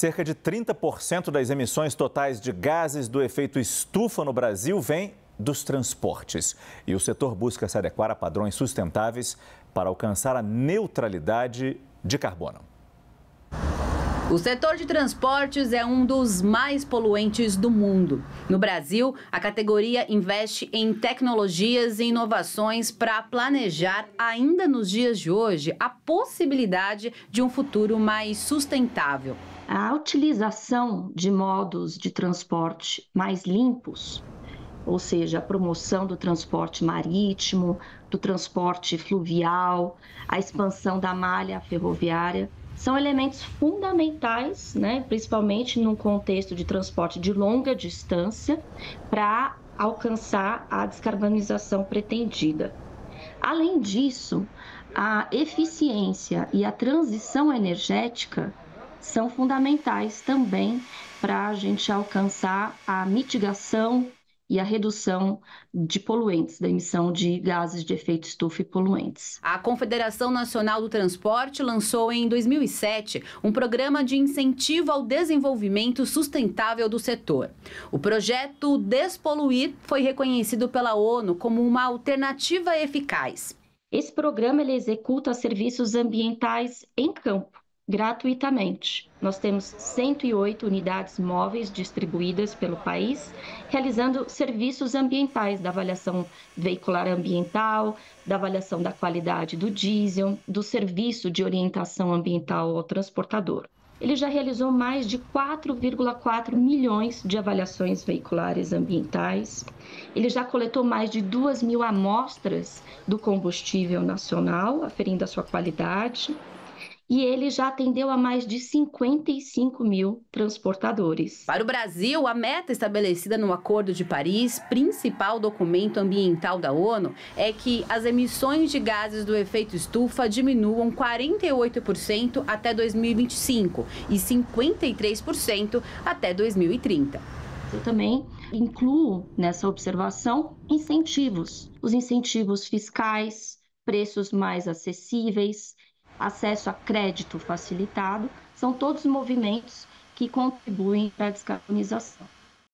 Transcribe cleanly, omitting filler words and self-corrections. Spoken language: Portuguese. Cerca de 30% das emissões totais de gases do efeito estufa no Brasil vem dos transportes. E o setor busca se adequar a padrões sustentáveis para alcançar a neutralidade de carbono. O setor de transportes é um dos mais poluentes do mundo. No Brasil, a categoria investe em tecnologias e inovações para planejar, ainda nos dias de hoje, a possibilidade de um futuro mais sustentável. A utilização de modos de transporte mais limpos, ou seja, a promoção do transporte marítimo, do transporte fluvial, a expansão da malha ferroviária, são elementos fundamentais, principalmente num contexto de transporte de longa distância, para alcançar a descarbonização pretendida. Além disso, a eficiência e a transição energética são fundamentais também para a gente alcançar a mitigação e a redução de poluentes, da emissão de gases de efeito estufa e poluentes. A Confederação Nacional do Transporte lançou em 2007 um programa de incentivo ao desenvolvimento sustentável do setor. O projeto Despoluir foi reconhecido pela ONU como uma alternativa eficaz. Esse programa ele executa serviços ambientais em campo, gratuitamente. Nós temos 108 unidades móveis distribuídas pelo país, realizando serviços ambientais da avaliação veicular ambiental, da avaliação da qualidade do diesel, do serviço de orientação ambiental ao transportador. Ele já realizou mais de 4,4 milhões de avaliações veiculares ambientais. Ele já coletou mais de 2.000 amostras do combustível nacional, aferindo a sua qualidade. E ele já atendeu a mais de 55.000 transportadores. Para o Brasil, a meta estabelecida no Acordo de Paris, principal documento ambiental da ONU, é que as emissões de gases do efeito estufa diminuam 48% até 2025 e 53% até 2030. Eu também incluo nessa observação incentivos. Os incentivos fiscais, preços mais acessíveis, acesso a crédito facilitado, são todos movimentos que contribuem para a descarbonização.